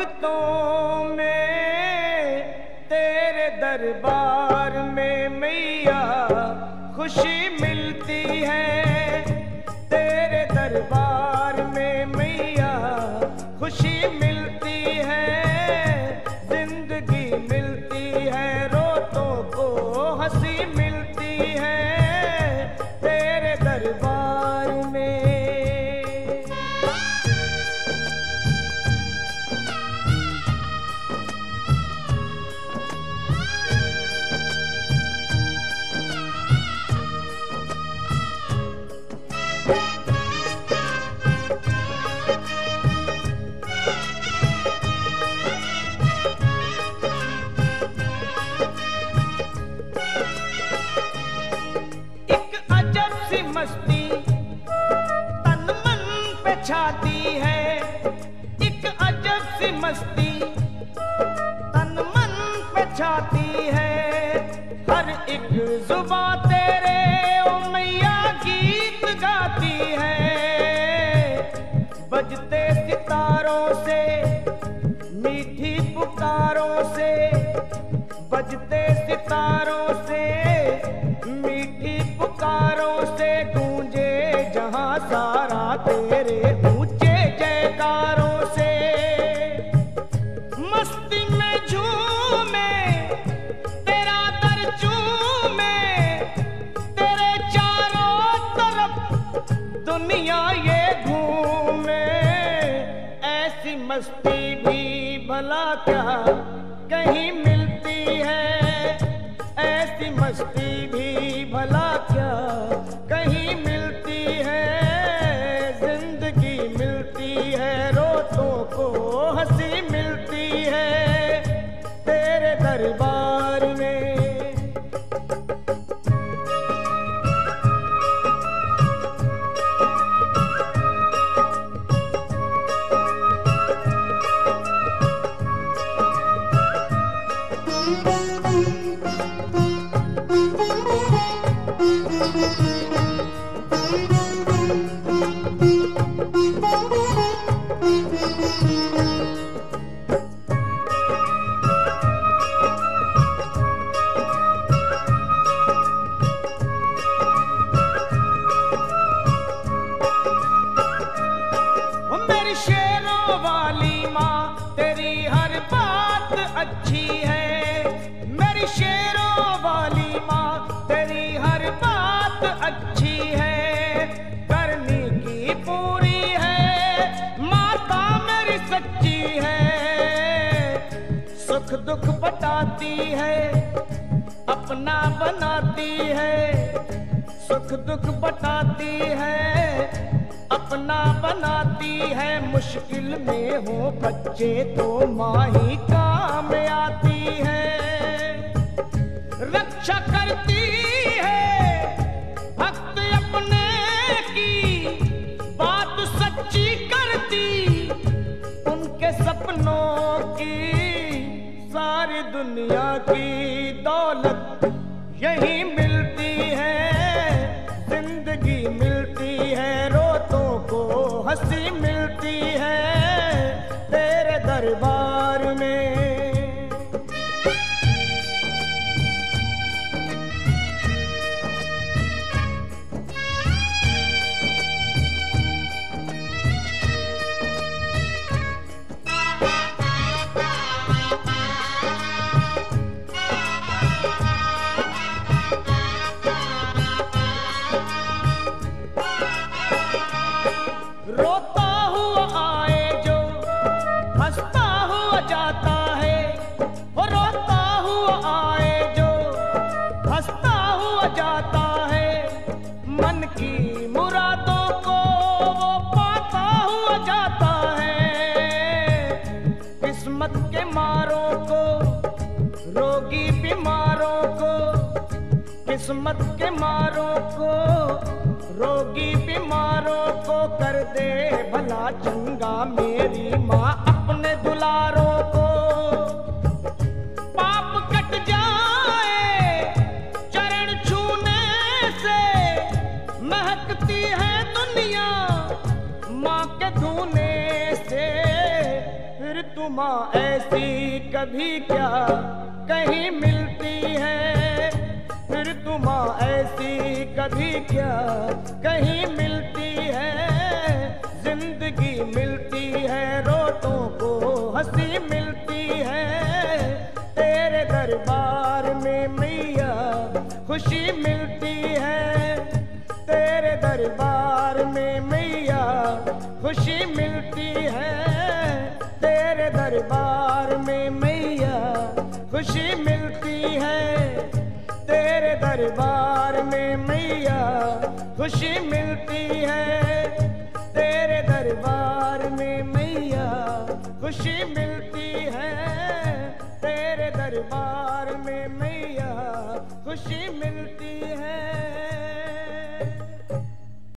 भगतों में तेरे दरबार में मैया खुशी मिलती है, तेरे दरबार में मैया खुशी मिलती है, जिंदगी मिलती है, रोतों को हंसी मिलती है तेरे दरबार में। छाती है एक अजब सी मस्ती, तन मन पे छाती है, हर एक जुबा तेरे ओ मैया गीत गाती है। बजते सितारों से मीठी पुकारों से, बजते सितारों से मीठी पुकारों से गूंजे जहां सारा तेरे ऊंचे जयकारों से। मस्ती में झूमे तेरा दर झूमे, तेरे चारों तरफ दुनिया ये घूमे, ऐसी मस्ती भी भला क्या कहीं मिलती है, ऐसी मस्ती भी भला क्या कहीं मिलती है, जिंदगी मिलती है, रोतों को हंसी मिलती है तेरे दरबार में। अच्छी है मेरी शेरों वाली माँ, तेरी हर बात अच्छी है, करनी की पूरी है माता मेरी सच्ची है, सुख दुख बताती है अपना बनाती है, सुख दुख बताती है अपना बनाती है, मुश्किल में हो बच्चे तो माँ ही काम आती है, रक्षा करती है भक्त अपने की, बात सच्ची करती उनके सपनों की, सारी दुनिया की दौलत यही मिलती है, जिंदगी मिलती है, रोतों को हंसी मिलती है तेरे दरबार में। किस्मत के मारों को रोगी बीमारों को कर दे भला चंगा मेरी माँ अपने दुलारों को, पाप कट जाए चरण छूने से, महकती है दुनिया माँ के धूने से, फिर तुम माँ ऐसी कभी क्या कहीं मिलती है, फिर तू माँ ऐसी कभी क्या कहीं मिलती है। जिंदगी मिलती है रोटों को हंसी मिलती है, तेरे दरबार में मैया खुशी मिलती है, तेरे दरबार में मैया खुशी मिलती है, तेरे दरबार में मैया खुशी मिलती है, तेरे दरबार में मैया खुशी मिलती है, तेरे दरबार में मैया खुशी मिलती है, तेरे दरबार में मैया खुशी मिलती है।